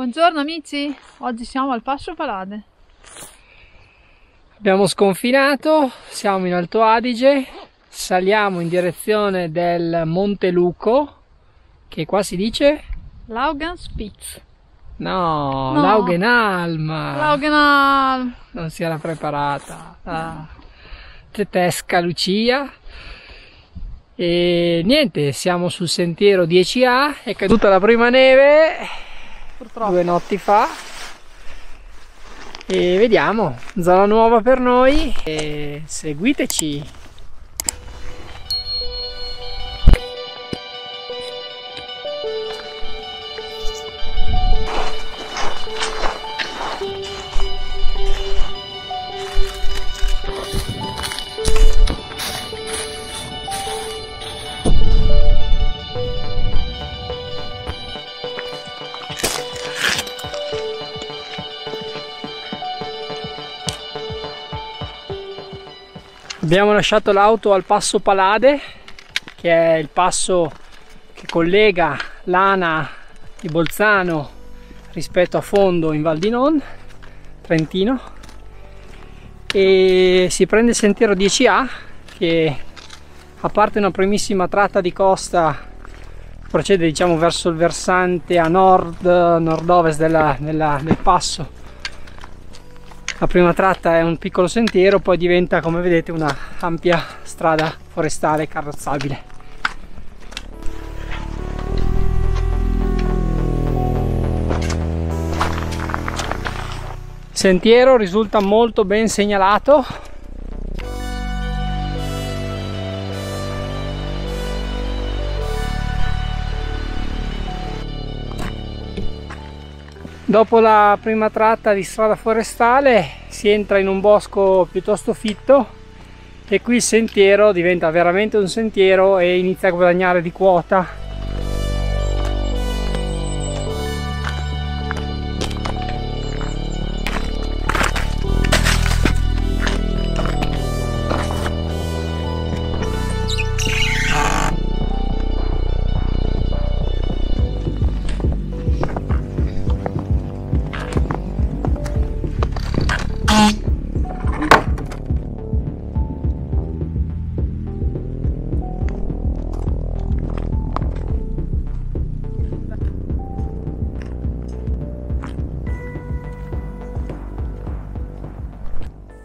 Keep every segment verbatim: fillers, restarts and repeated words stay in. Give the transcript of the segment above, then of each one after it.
Buongiorno amici, oggi siamo al Passo Palade. Abbiamo sconfinato, siamo in Alto Adige, saliamo in direzione del Monte Luco, che qua si dice? Laugenspitz. No, no. Laugenalm. Laugenalm. Non si era preparata. Ah. Tetesca Lucia. E niente, siamo sul sentiero dieci A, è caduta la prima neve. Purtroppo. Due notti fa, e vediamo, zona nuova per noi, e seguiteci. Abbiamo lasciato l'auto al Passo Palade, che è il passo che collega Lana di Bolzano rispetto a fondo in Val di Non, Trentino, e si prende il sentiero dieci A che, a parte una primissima tratta di costa, procede diciamo verso il versante a nord, nord-ovest della, della, del passo. La prima tratta è un piccolo sentiero, poi diventa, come vedete, una ampia strada forestale carrozzabile. Il sentiero risulta molto ben segnalato. Dopo la prima tratta di strada forestale si entra in un bosco piuttosto fitto e qui il sentiero diventa veramente un sentiero e inizia a guadagnare di quota.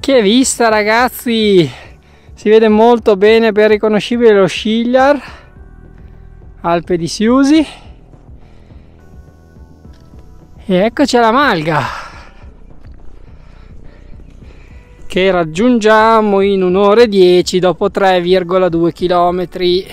Che vista ragazzi, si vede molto bene, ben riconoscibile lo Schigliar, Alpe di Siusi, e eccoci alla Malga che raggiungiamo in un'ora e dieci dopo tre virgola due chilometri.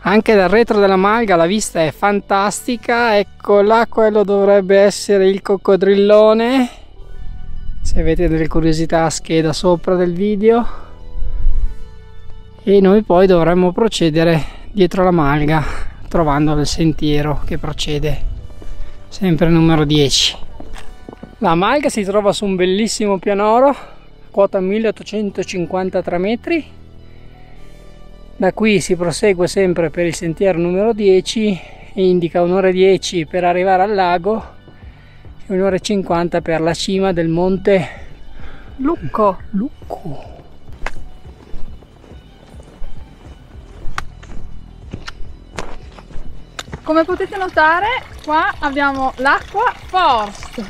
Anche dal retro della Malga la vista è fantastica, ecco là, quello dovrebbe essere il coccodrillone, se avete delle curiosità scheda sopra del video, e noi poi dovremmo procedere dietro la Malga trovando il sentiero che procede sempre numero dieci. La Malga si trova su un bellissimo pianoro, quota milleottocentocinquantatré metri. Da qui si prosegue sempre per il sentiero numero dieci e indica un'ora e dieci per arrivare al lago e un'ora e cinquanta per la cima del Monte Luco. Luco. Come potete notare, qua abbiamo l'acqua forte,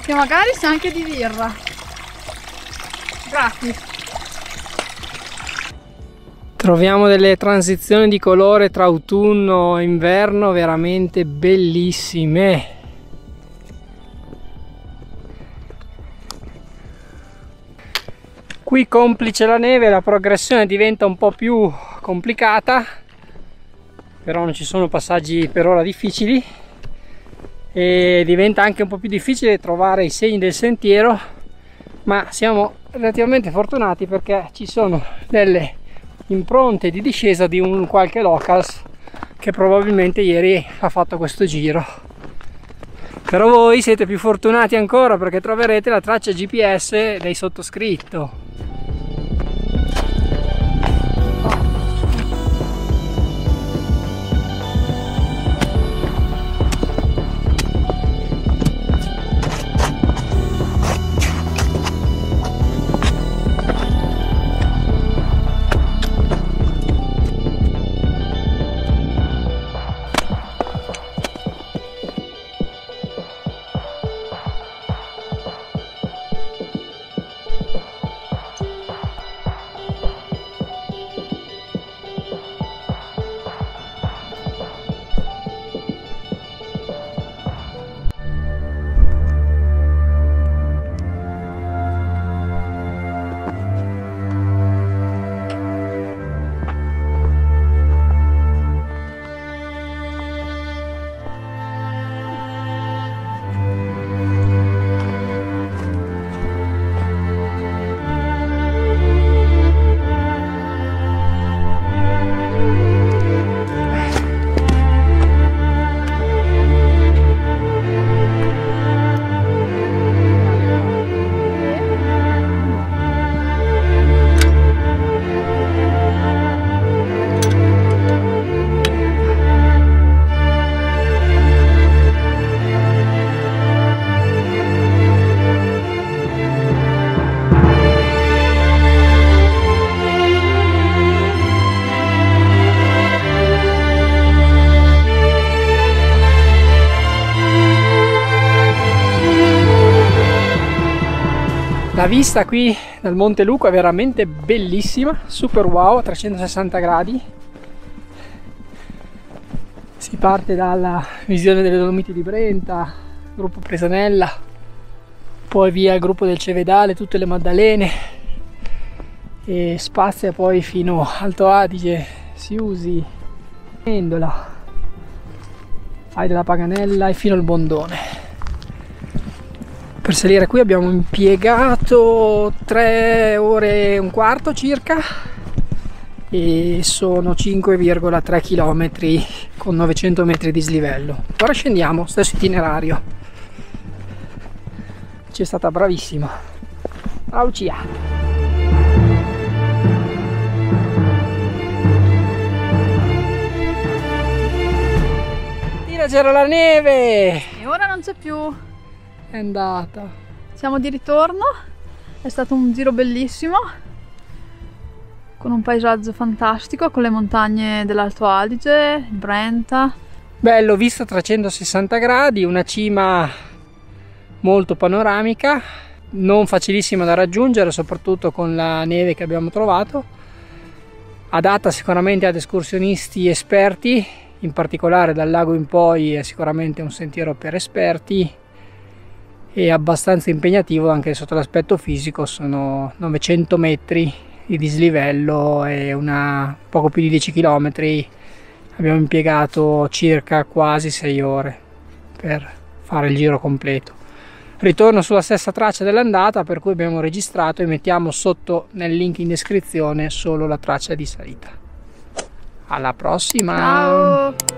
che magari sa anche di birra. Gratis. Troviamo delle transizioni di colore tra autunno e inverno veramente bellissime. Qui, complice la neve, la progressione diventa un po' più complicata, però non ci sono passaggi per ora difficili, e diventa anche un po' più difficile trovare i segni del sentiero, ma siamo relativamente fortunati perché ci sono delle impronte di discesa di un qualche locals che probabilmente ieri ha fatto questo giro. Però voi siete più fortunati ancora, perché troverete la traccia G P S dei sottoscritto. La vista qui dal Monte Luco è veramente bellissima, super wow, a trecentosessanta gradi. Si parte dalla visione delle Dolomiti di Brenta, gruppo Presanella, poi via il gruppo del Cevedale, tutte le Maddalene, e spazia poi fino Alto Adige, Siusi, Mendola, Fai della Paganella e fino al Bondone. Per salire qui abbiamo impiegato tre ore e un quarto circa e sono cinque virgola tre chilometri con novecento metri di slivello. Ora scendiamo, stesso itinerario. C'è stata bravissima. Ciao Lucia! C'era la neve! E ora non c'è più! È andata. Siamo di ritorno, è stato un giro bellissimo con un paesaggio fantastico, con le montagne dell'Alto Adige, Brenta. Bello, vista trecentosessanta gradi, una cima molto panoramica, non facilissima da raggiungere, soprattutto con la neve che abbiamo trovato, adatta sicuramente ad escursionisti esperti, in particolare dal lago in poi è sicuramente un sentiero per esperti. È abbastanza impegnativo anche sotto l'aspetto fisico, sono novecento metri di dislivello e una, poco più di dieci chilometri, abbiamo impiegato circa quasi sei ore per fare il giro completo. Ritorno sulla stessa traccia dell'andata, per cui abbiamo registrato e mettiamo sotto nel link in descrizione solo la traccia di salita. Alla prossima! Ciao.